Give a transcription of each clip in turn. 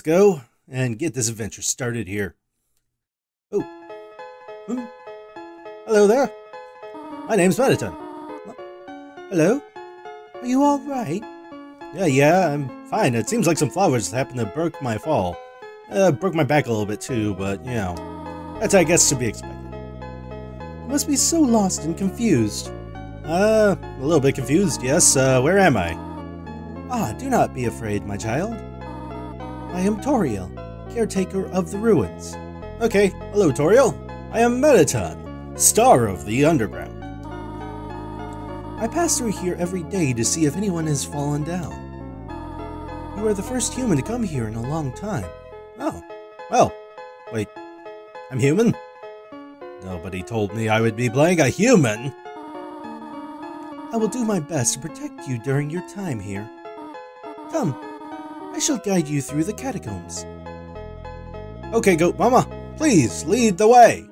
let's go and get this adventure started here. Oh. Hello there. My name's Mettaton. Hello. Are you all right? Yeah, I'm fine. It seems like some flowers happened to broke my fall. Broke my back a little bit too, but you know, that's I guess to be expected. You must be so lost and confused. A little bit confused, yes. Where am I? Ah, do not be afraid, my child. I am Toriel, caretaker of the ruins. Okay, hello Toriel. I am Mettaton, star of the underground. I pass through here every day to see if anyone has fallen down. You are the first human to come here in a long time. Oh, well, wait, I'm human? Nobody told me I would be playing a human. I will do my best to protect you during your time here. Come, I shall guide you through the catacombs. Okay, Goat Mama, please lead the way.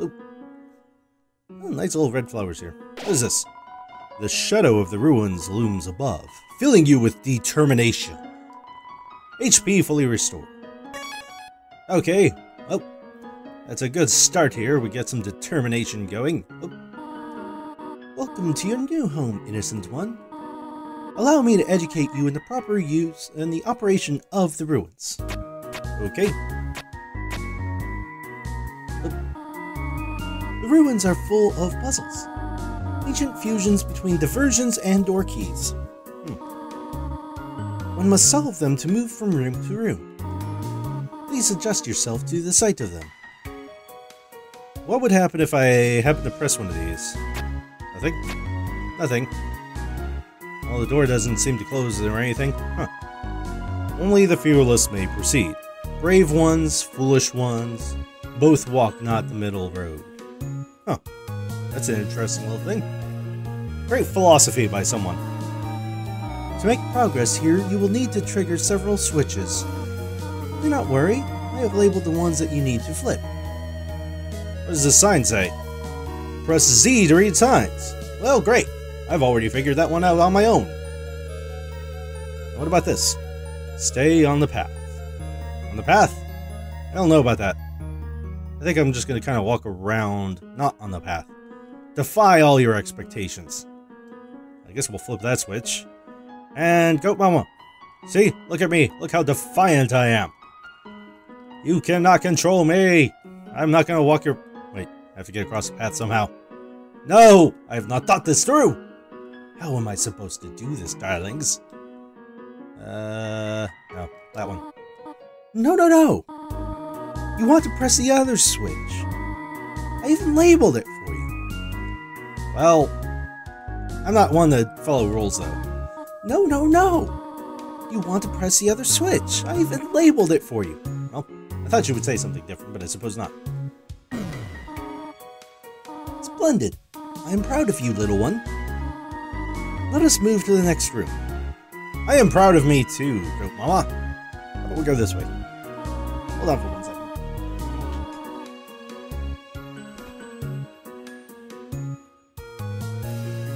Oh, nice little red flowers here. What is this? The shadow of the ruins looms above, filling you with determination. HP fully restored. Okay, well, that's a good start here. We get some determination going. Oh. Welcome to your new home, innocent one. Allow me to educate you in the proper use and the operation of the ruins. Okay. Oh. The ruins are full of puzzles. Ancient fusions between diversions and door keys. One must solve them to move from room to room. Please adjust yourself to the sight of them. What would happen if I happen to press one of these? Nothing? Nothing. Well, the door doesn't seem to close or anything. Huh. Only the fearless may proceed. Brave ones, foolish ones, both walk not the middle road. Huh. That's an interesting little thing. Great philosophy by someone. To make progress here, you will need to trigger several switches. Do not worry, I have labeled the ones that you need to flip. What does the sign say? Press Z to read signs. Well, great. I've already figured that one out on my own. Now, what about this? Stay on the path. On the path? I don't know about that. I think I'm just going to kind of walk around, not on the path. Defy all your expectations. I guess we'll flip that switch. And Goat Mama. See? Look at me. Look how defiant I am. You cannot control me. I'm not going to walk your... Wait, I have to get across the path somehow. No! I have not thought this through! How am I supposed to do this, darlings? No. That one. No! You want to press the other switch. I even labeled it for you. Well, I'm not one to follow rules, though. No! You want to press the other switch. I even labeled it for you. Well, I thought you would say something different, but I suppose not. Splendid. I am proud of you, little one. Let us move to the next room. I am proud of me, too, Goat Mama. How about we go this way? Hold on for 1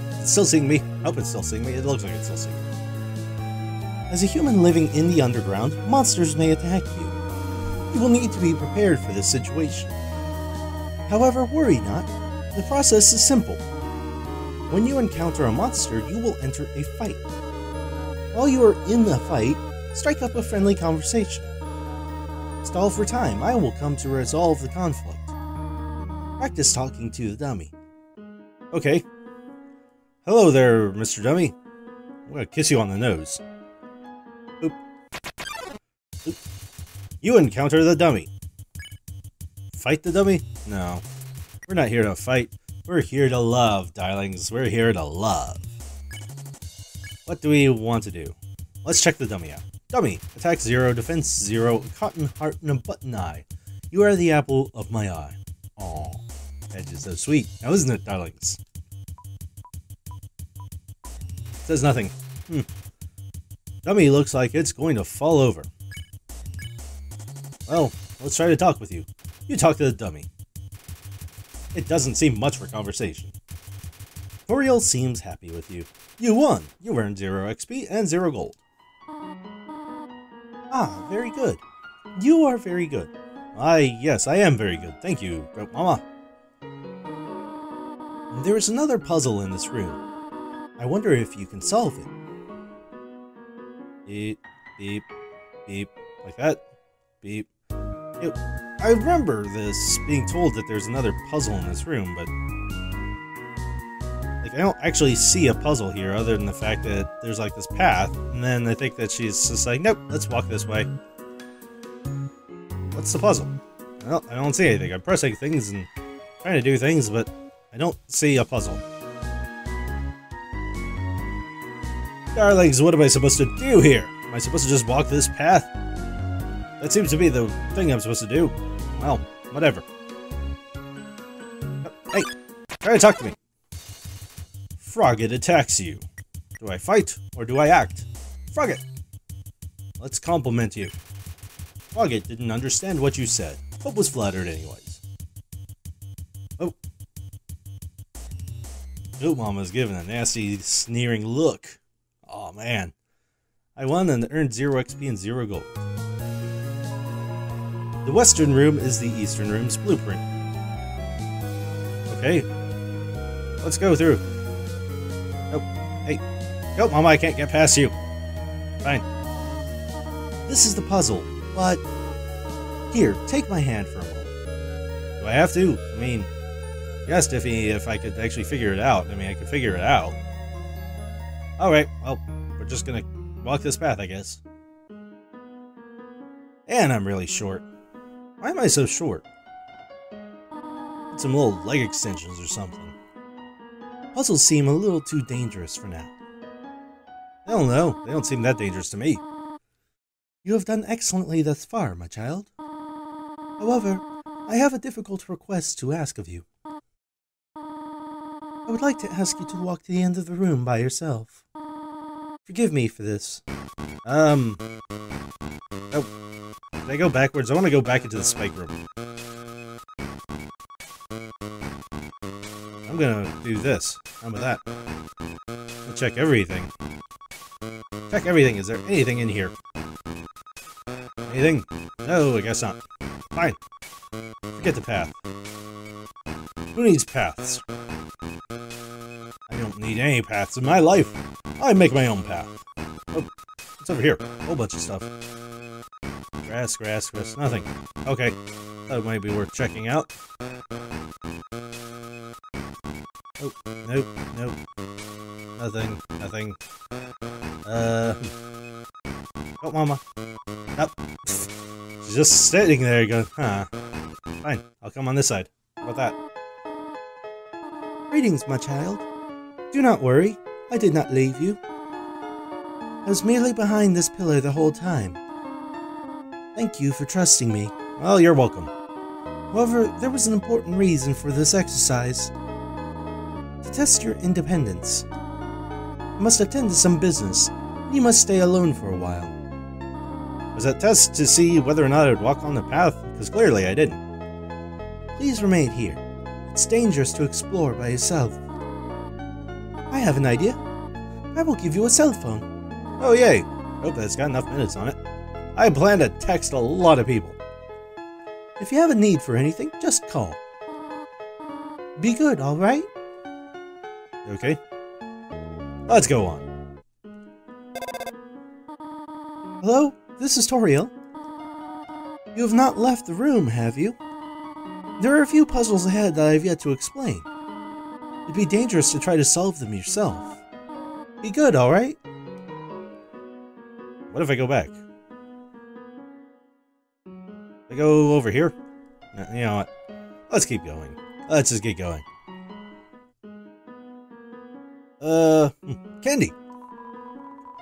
second. Still seeing me. I hope it's still seeing me. It looks like it's still seeing me. As a human living in the underground, monsters may attack you. You will need to be prepared for this situation. However, worry not. The process is simple. When you encounter a monster, you will enter a fight. While you are in the fight, strike up a friendly conversation. Stall for time. I will come to resolve the conflict. Practice talking to the dummy. Okay. Hello there, Mr. Dummy. I'm gonna kiss you on the nose. Oop. Oop. You encounter the dummy. Fight the dummy? No. We're not here to fight. We're here to love, darlings. We're here to love. What do we want to do? Let's check the dummy out. Dummy. Attack 0, defense 0, a cotton heart, and a button eye. You are the apple of my eye. Aw. That's just so sweet. Now isn't it, darlings? Says nothing. Dummy looks like it's going to fall over. Well, let's try to talk with you. You talk to the dummy. It doesn't seem much for conversation. Toriel seems happy with you. You won. You earned 0 XP and 0 gold. Ah, very good. You are very good. Yes, I am very good. Thank you, Goat Mama. There is another puzzle in this room. I wonder if you can solve it. Beep, beep, beep, like that. Beep. Yep. I remember this being told that there's another puzzle in this room, but like I don't actually see a puzzle here other than the fact that there's like this path, and then I think that she's just like, nope, let's walk this way. What's the puzzle? Well, I don't see anything. I'm pressing things and trying to do things, but I don't see a puzzle. Darlings, what am I supposed to do here? Am I supposed to just walk this path? That seems to be the thing I'm supposed to do. Well, whatever. Oh, hey! Try to talk to me! Froggit attacks you. Do I fight, or do I act? Froggit! Let's compliment you. Froggit didn't understand what you said, but was flattered anyways. Oh. Goat Mama's giving a nasty, sneering look. Aw, man. I won and earned 0 XP and 0 gold. The Western Room is the Eastern Room's blueprint. Okay. Let's go through. Nope. Hey. Nope, Mama, I can't get past you. Fine. This is the puzzle, but... Here, take my hand for a moment. Do I have to? I mean... Yes, Diffy, if I could actually figure it out. I mean, I could figure it out. Alright, well, we're just gonna walk this path, I guess. And I'm really short. Why am I so short? Some little leg extensions or something. Puzzles seem a little too dangerous for now. I don't know. They don't seem that dangerous to me. You have done excellently thus far, my child. However, I have a difficult request to ask of you. I would like to ask you to walk to the end of the room by yourself. Forgive me for this. Oh. Did I go backwards? I want to go back into the spike room. I'm gonna do this. How about that? I'll check everything. Check everything. Is there anything in here? Anything? No, I guess not. Fine. Forget the path. Who needs paths? I don't need any paths in my life. I make my own path. Oh, what's over here? A whole bunch of stuff. Grass, grass, grass, nothing. Okay, that might be worth checking out. Oh, nope, nope. Nothing, nothing. Oh, Mama. Nope. She's just sitting there going, huh. Fine, I'll come on this side. How about that? Greetings, my child. Do not worry, I did not leave you. I was merely behind this pillar the whole time. Thank you for trusting me. Well, you're welcome. However, there was an important reason for this exercise. To test your independence. You must attend to some business. You must stay alone for a while. Was that test to see whether or not I would walk on the path? Because clearly I didn't. Please remain here. It's dangerous to explore by yourself. I have an idea. I will give you a cell phone. Oh, yay. Hope that's got enough minutes on it. I plan to text a lot of people. If you have a need for anything, just call. Be good, alright? Okay. Let's go on. Hello, this is Toriel. You have not left the room, have you? There are a few puzzles ahead that I have yet to explain. It'd be dangerous to try to solve them yourself. Be good, alright? What if I go back? Go over here? You know what? Let's keep going. Let's just get going. Candy!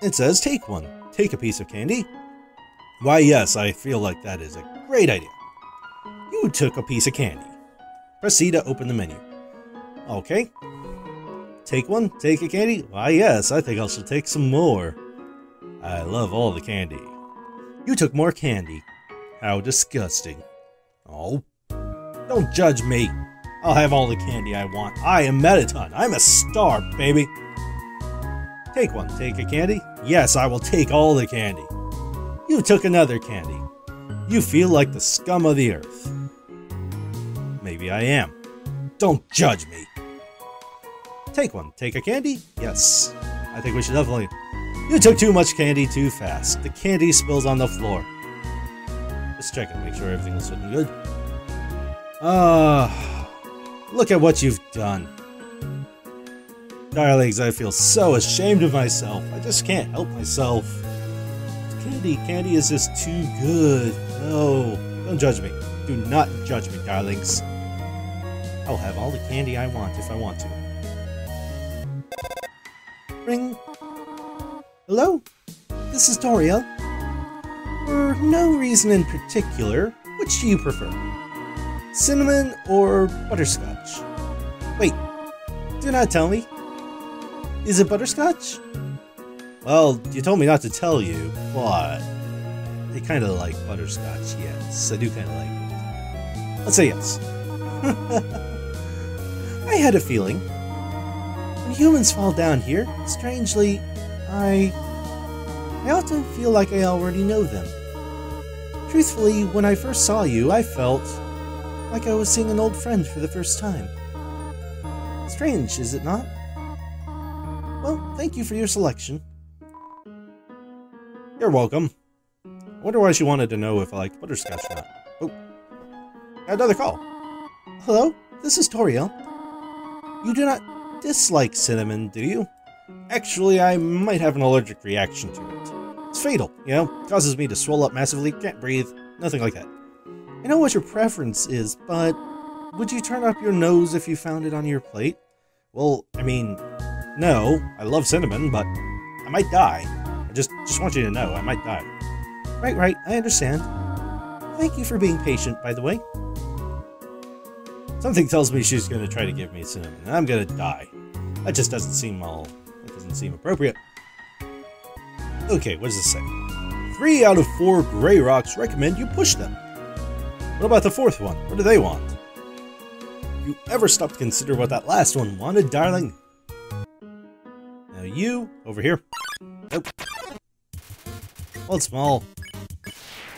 It says take one. Take a piece of candy? Why yes, I feel like that is a great idea. You took a piece of candy. Proceed to open the menu. Okay. Take one, take a candy? Why yes, I think I should take some more. I love all the candy. You took more candy. How disgusting. Oh, don't judge me. I'll have all the candy I want. I am Mettaton. I'm a star, baby. Take one. Take a candy? Yes, I will take all the candy. You You took another candy. You feel like the scum of the earth. Maybe I am. Don't judge me. Take one. Take a candy? Yes. I think we should definitely... You took too much candy too fast. The candy spills on the floor. Let's check and make sure everything's looking good. Look at what you've done. Darlings, I feel so ashamed of myself. I just can't help myself. Candy is just too good. No, don't judge me. Do not judge me, darlings. I'll have all the candy I want if I want to. Ring. Hello? This is Toriel. For no reason in particular, which do you prefer? Cinnamon or butterscotch? Wait, do not tell me. Is it butterscotch? Well, you told me not to tell you, but I kind of like butterscotch, yes. I do kind of like it. Let's say yes. I had a feeling. When humans fall down here, strangely, I often feel like I already know them. Truthfully, when I first saw you, I felt like I was seeing an old friend for the first time. Strange, is it not? Well, thank you for your selection. You're welcome. I wonder why she wanted to know if I like butterscotch or not. Oh, got another call. Hello, this is Toriel. You do not dislike cinnamon, do you? Actually, I might have an allergic reaction to it. It's fatal, you know, causes me to swell up massively, can't breathe, nothing like that. I know what your preference is, but would you turn up your nose if you found it on your plate? Well, I mean, no, I love cinnamon, but I might die. I just want you to know, I might die. Right, I understand. Thank you for being patient, by the way. Something tells me she's gonna try to give me cinnamon, and I'm gonna die. That just doesn't seem all... seem appropriate. Okay, what does this say? 3 out of 4 gray rocks recommend you push them. What about the fourth one? What do they want? You ever stop to consider what that last one wanted, darling? Now you, over here. Nope. Well, small.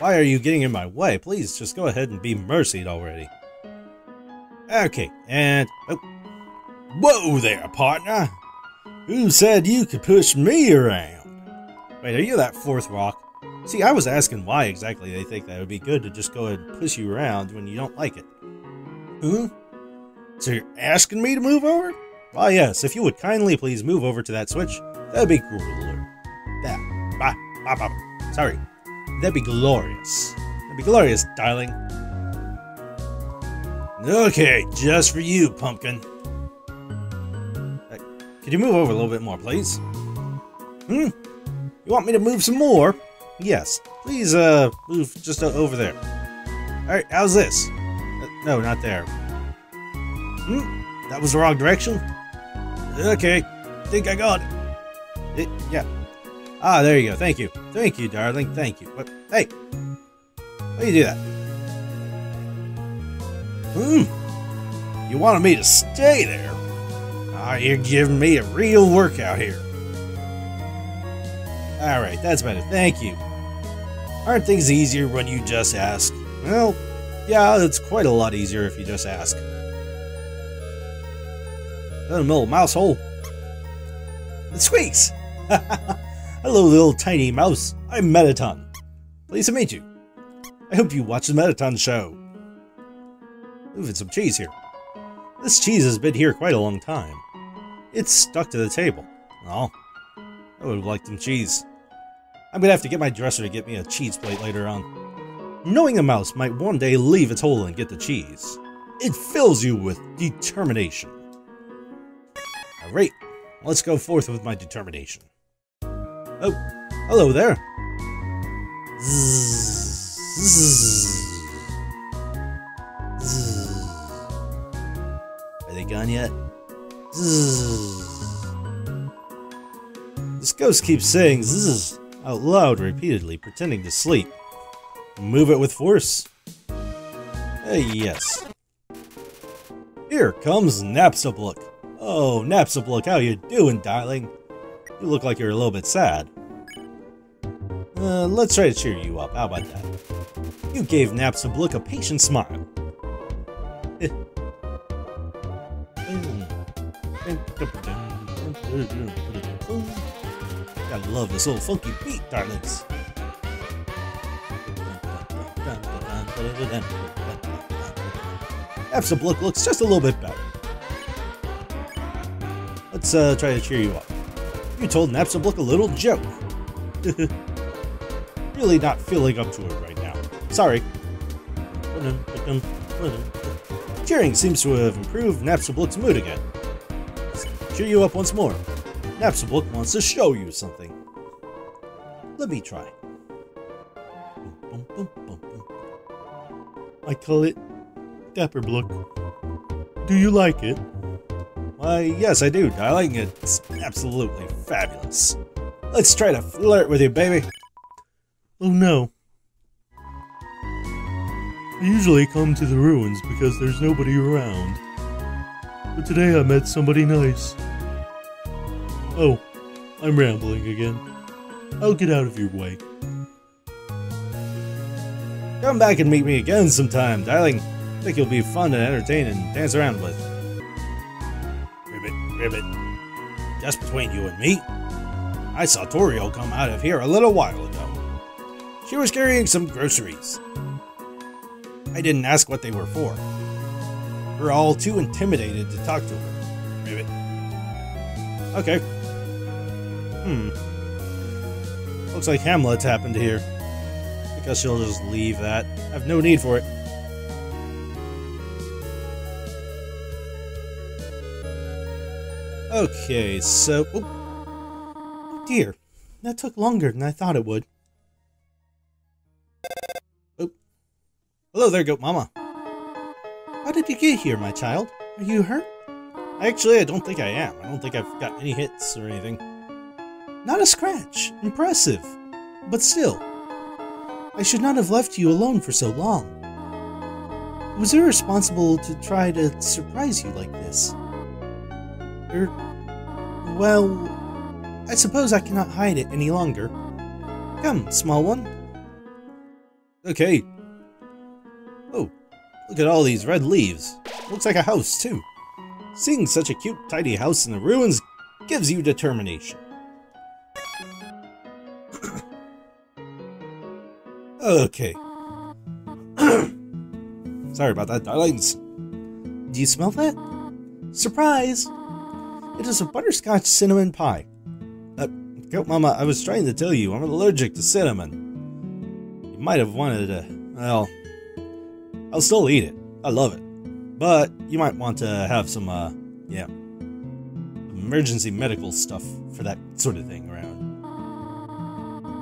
Why are you getting in my way? Please, just go ahead and be mercied already. Okay, and... Oh. Whoa there, partner! Who said you could push me around? Wait, are you that fourth rock? See, I was asking why exactly they think that it would be good to just go ahead and push you around when you don't like it. Huh? So you're asking me to move over? Why, yes, if you would kindly please move over to that switch, that'd be cooler. Sorry. That'd be glorious. That'd be glorious, darling. Okay, just for you, pumpkin. Could you move over a little bit more, please? Hmm? You want me to move some more? Yes. Please, move just over there. Alright, how's this? No, not there. Hmm? That was the wrong direction? Okay. Think I got it. Yeah. Ah, there you go. Thank you. Thank you, darling. Thank you. But, hey! Why do you do that? Hmm? You wanted me to stay there? You're giving me a real workout here. Alright, that's better. Thank you. Aren't things easier when you just ask? Well, yeah, it's quite a lot easier if you just ask. Another little mouse hole. It squeaks! Hello, little tiny mouse. I'm Mettaton. Pleased to meet you. I hope you watch the Mettaton show. Moving some cheese here. This cheese has been here quite a long time. It's stuck to the table. Oh, I would have liked some cheese. I'm gonna have to get my dresser to get me a cheese plate later on. Knowing a mouse might one day leave its hole and get the cheese, it fills you with determination. Alright, let's go forth with my determination. Oh, hello there. Zzz, zzz, zzz. Are they gone yet? Zzz. This ghost keeps saying zzz out loud repeatedly, pretending to sleep. Move it with force? Yes. Here comes Napstablook. Oh, Napstablook, how you doing, darling? You look like you're a little bit sad. Let's try to cheer you up, how about that? You gave Napstablook a patient smile. Gotta love this old funky beat, darlings. Napstablook looks just a little bit better. Let's try to cheer you up. You told Napstablook a little joke. Really not feeling up to it right now. Sorry. Cheering seems to have improved Napstablook's mood again. Let's cheer you up once more. Napstablook wants to show you something. Let me try. I call it Napstablook. Do you like it? Why, yes, I do, darling. It's absolutely fabulous. Let's try to flirt with you, baby. Oh no. I usually come to the ruins because there's nobody around. But today I met somebody nice. Oh, I'm rambling again. I'll get out of your way. Come back and meet me again sometime, darling. I think you'll be fun to entertain and dance around with. Ribbit. Just between you and me, I saw Toriel come out of here a little while ago. She was carrying some groceries. I didn't ask what they were for. We're all too intimidated to talk to her. Ribbit. Okay. Looks like Hamlet's happened here. I guess she'll just leave that. I've no need for it. Okay, so... Oh dear. That took longer than I thought it would. Oh. Hello there, Goat Mama. How did you get here, my child? Are you hurt? Actually, I don't think I am. I don't think I've got any hits or anything. Not a scratch. Impressive. But still. I should not have left you alone for so long. It was irresponsible to try to surprise you like this. Well, I suppose I cannot hide it any longer. Come, small one. Okay. Oh, look at all these red leaves. Looks like a house, too. Seeing such a cute, tidy house in the ruins gives you determination. Okay. Sorry about that, darlings. Do you smell that? Surprise! It is a butterscotch cinnamon pie. Goat Mama, I was trying to tell you, I'm allergic to cinnamon. You might have wanted to... Well... I'll still eat it. I love it. But you might want to have some, yeah... emergency medical stuff for that sort of thing around.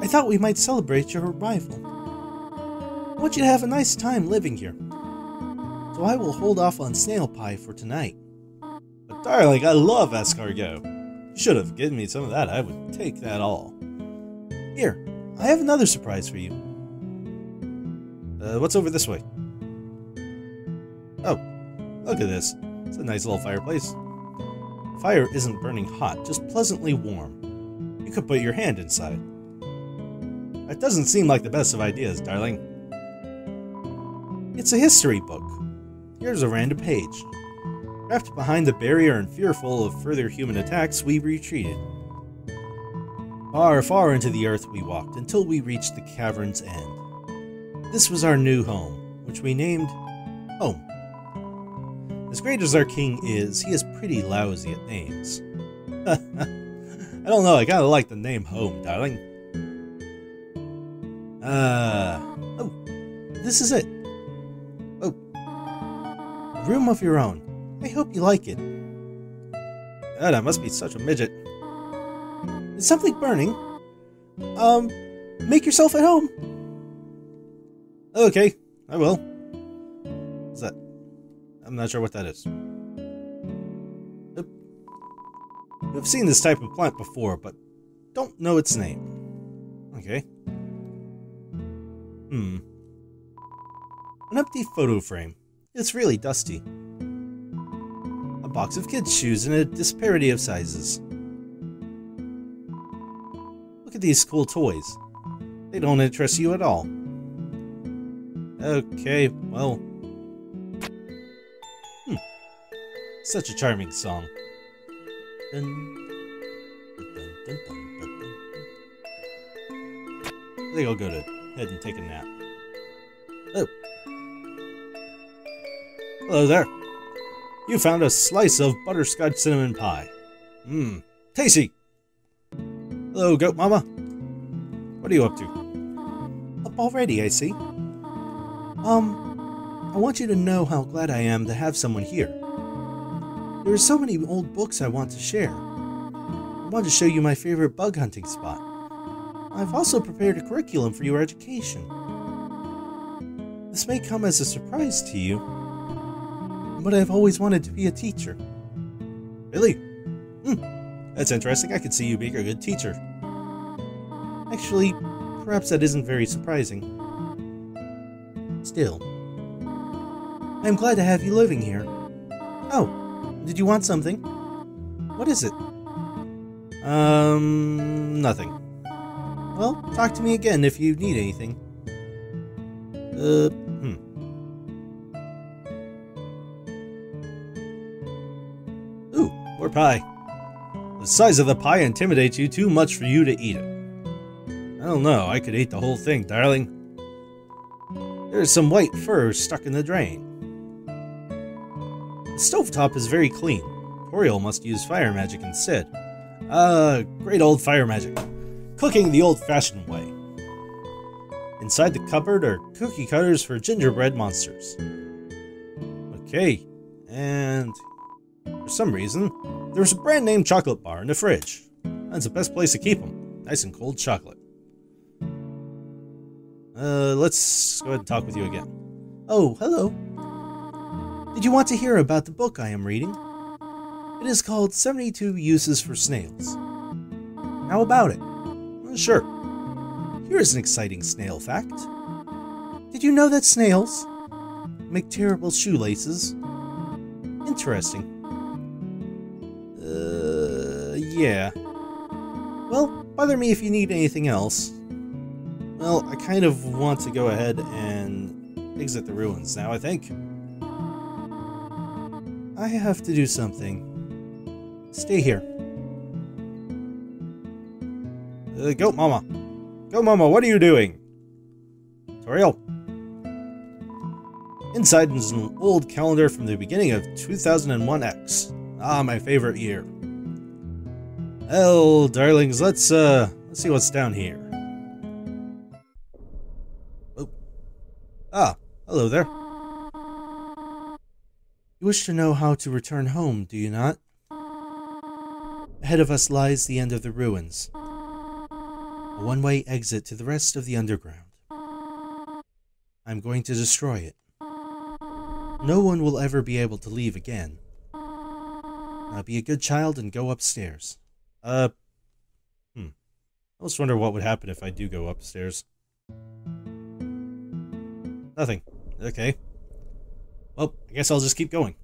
I thought we might celebrate your arrival. I want you to have a nice time living here. So I will hold off on snail pie for tonight. Darling, I love escargot. You should have given me some of that. I would take that all. Here, I have another surprise for you. What's over this way? Oh, look at this. It's a nice little fireplace. The fire isn't burning hot, just pleasantly warm. You could put your hand inside. That doesn't seem like the best of ideas, darling. It's a history book. Here's a random page. Trapped behind the barrier and fearful of further human attacks, we retreated. Far, far into the earth we walked, until we reached the cavern's end. This was our new home, which we named Home. As great as our king is, he is pretty lousy at names. I don't know, I kinda like the name Home, darling. Oh, this is it. Oh, a room of your own. I hope you like it. God, I must be such a midget. Is something burning? Make yourself at home. Okay, I will. What's that? I'm not sure what that is. I've seen this type of plant before, but don't know its name. Okay. An empty photo frame. It's really dusty. Box of kids' shoes in a disparity of sizes. Look at these cool toys. They don't interest you at all. Okay, well... Such a charming song. I think I'll go to head and take a nap. Oh. Hello there. You found a slice of butterscotch cinnamon pie. Mmm. Tasty! Hello, goat mama. What are you up to? Up already, I see. I want you to know how glad I am to have someone here. There are so many old books I want to share. I want to show you my favorite bug hunting spot. I've also prepared a curriculum for your education. This may come as a surprise to you, but I've always wanted to be a teacher. Really? That's interesting. I could see you being a good teacher. Actually, perhaps that isn't very surprising. Still, I'm glad to have you living here. Oh. Did you want something? What is it? Nothing. Well, talk to me again if you need anything. Ooh, more pie. The size of the pie intimidates you too much for you to eat it. I don't know, I could eat the whole thing, darling. There's some white fur stuck in the drain. The stovetop is very clean. Toriel must use fire magic instead. Great old fire magic. Cooking the old-fashioned way. Inside the cupboard are cookie cutters for gingerbread monsters. Okay, and... for some reason, there's a brand-name chocolate bar in the fridge. That's the best place to keep them. Nice and cold chocolate. Let's go ahead and talk with you again. Oh, hello. Did you want to hear about the book I am reading? It is called 72 Uses for Snails. How about it? Sure. Here is an exciting snail fact. Did you know that snails make terrible shoelaces? Interesting. Yeah. Well, bother me if you need anything else. Well, I kind of want to go ahead and exit the ruins now, I think. I have to do something. Stay here. Goat mama. Goat mama, what are you doing? Toriel. Inside is an old calendar from the beginning of 2001X. Ah, my favorite year. Well, darlings, let's see what's down here. Oh. Ah, hello there. You wish to know how to return home, do you not? Ahead of us lies the end of the ruins. A one-way exit to the rest of the underground. I'm going to destroy it. No one will ever be able to leave again. Now be a good child and go upstairs. I almost wonder what would happen if I do go upstairs. Nothing. Okay. Well, I guess I'll just keep going.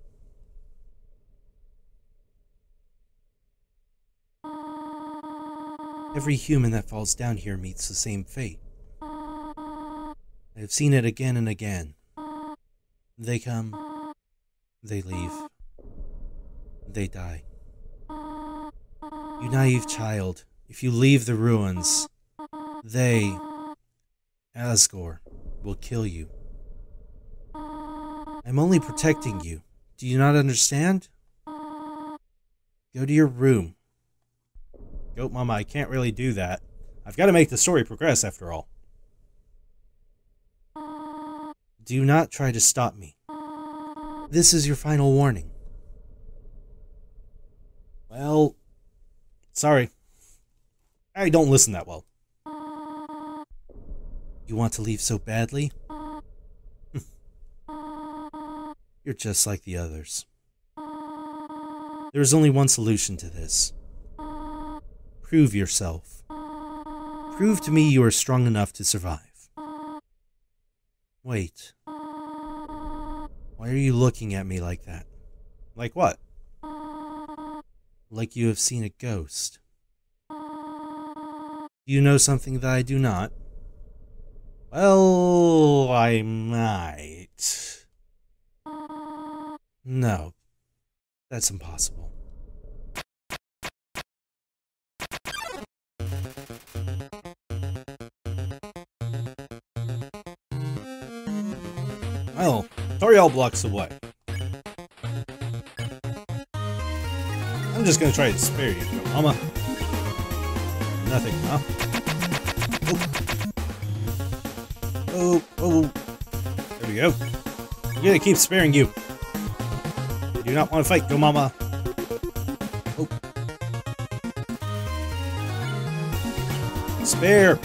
Every human that falls down here meets the same fate. I have seen it again and again. They come, they leave, they die. You naive child, if you leave the ruins, they, Asgore, will kill you. I'm only protecting you. Do you not understand? Go to your room. Goat mama, I can't really do that. I've got to make the story progress after all. Do not try to stop me. This is your final warning. Well, sorry. I don't listen that well. You want to leave so badly? You're just like the others. There is only one solution to this. Prove yourself. Prove to me you are strong enough to survive. Wait. Why are you looking at me like that? Like what? Like you have seen a ghost. Do you know something that I do not? Well, I might. No. That's impossible. Well, Toriel blocks away. I'm just gonna try to spare you, Mama. Nothing, huh? Oh. Oh, oh. There we go. I'm gonna keep sparing you. You do not want to fight, go Mama. Oh. Spare!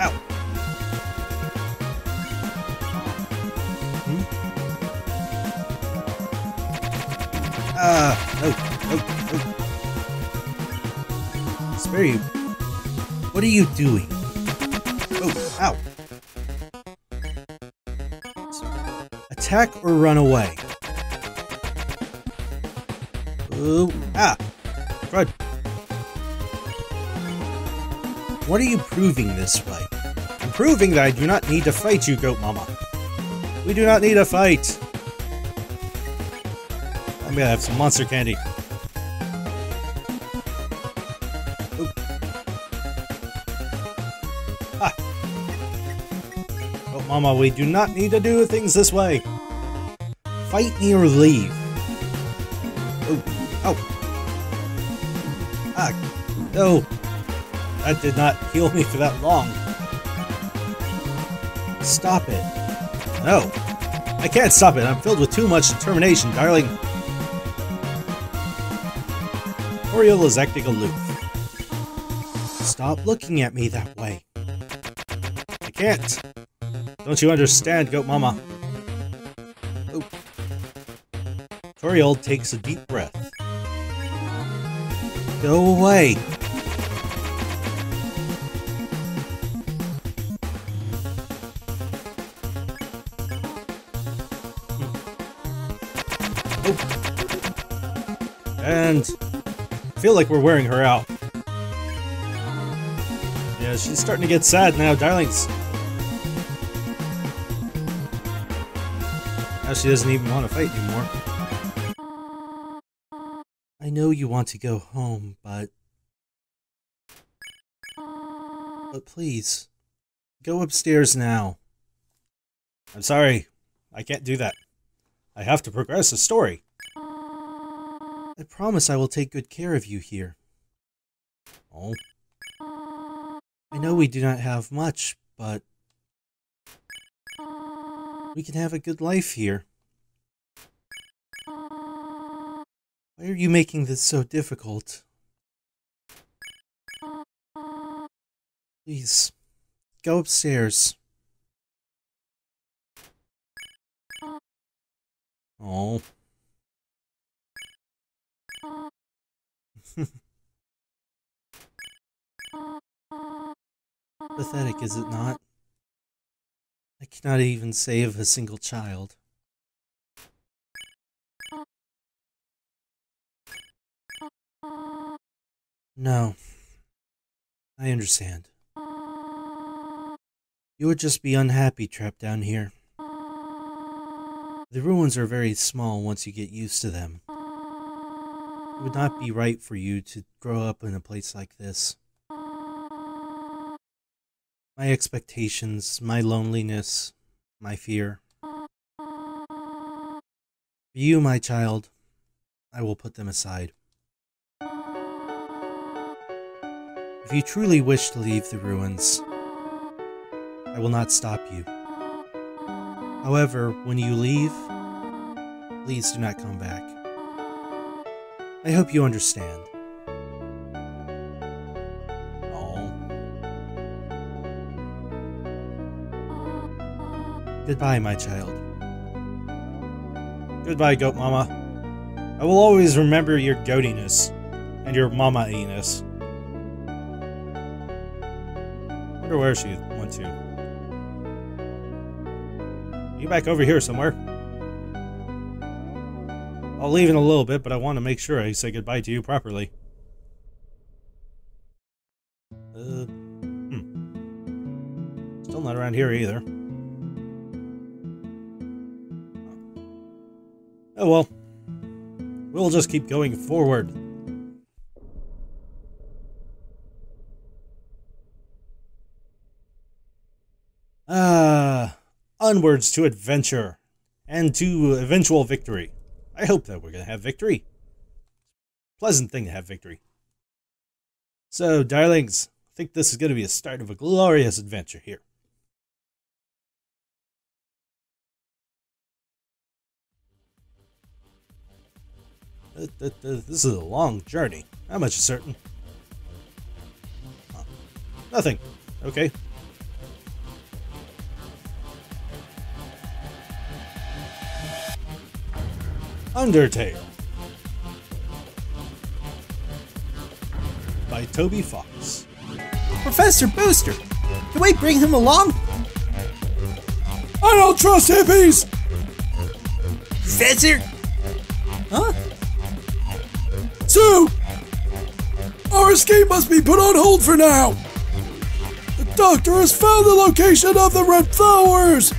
Ow. Hmm? No. Spare you. What are you doing? Oh, ow. Attack or run away. Ooh, ah! Crud. What are you proving this way? I'm proving that I do not need to fight you, Goat Mama. We do not need a fight. I'm gonna have some monster candy. Ooh. Ah! Goat Mama, we do not need to do things this way. Fight me or leave. Oh, oh. Ah, no. That did not heal me for that long. Stop it. No. I can't stop it. I'm filled with too much determination, darling. Toriel is acting aloof. Stop looking at me that way. I can't. Don't you understand, Goat Mama? Toriel takes a deep breath. Go away! Oh. And I feel like we're wearing her out. Yeah, she's starting to get sad now, darlings. Now she doesn't even want to fight anymore. I know you want to go home, but please, go upstairs now. I'm sorry, I can't do that. I have to progress the story. I promise I will take good care of you here. Oh. I know we do not have much, but we can have a good life here. Why are you making this so difficult? Please, go upstairs. Oh. Pathetic, is it not? I cannot even save a single child. No. I understand. You would just be unhappy trapped down here. The ruins are very small once you get used to them. It would not be right for you to grow up in a place like this. My expectations, my loneliness, my fear. For you, my child, I will put them aside. If you truly wish to leave the ruins, I will not stop you. However, when you leave, please do not come back. I hope you understand. Aww. Goodbye, my child. Goodbye, Goat Mama. I will always remember your goatiness and your mama-iness. I wonder where she went to. You back over here somewhere. I'll leave in a little bit, but I want to make sure I say goodbye to you properly. Still not around here either. Oh well. We'll just keep going forward. Onwards to adventure and to eventual victory. I hope that we're going to have victory. Pleasant thing to have victory. So, darlings, I think this is going to be the start of a glorious adventure here. This is a long journey. How much is certain? Huh. Nothing. Okay. Undertale by Toby Fox. Professor Booster, can we bring him along? I don't trust hippies! Professor? Huh? So, our escape must be put on hold for now! The doctor has found the location of the red flowers!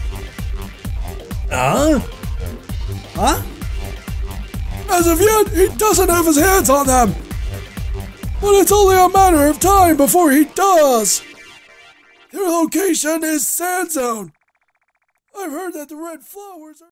Huh? Huh? As of yet, he doesn't have his hands on them! But it's only a matter of time before he does! Their location is Sand Zone! I've heard that the red flowers are...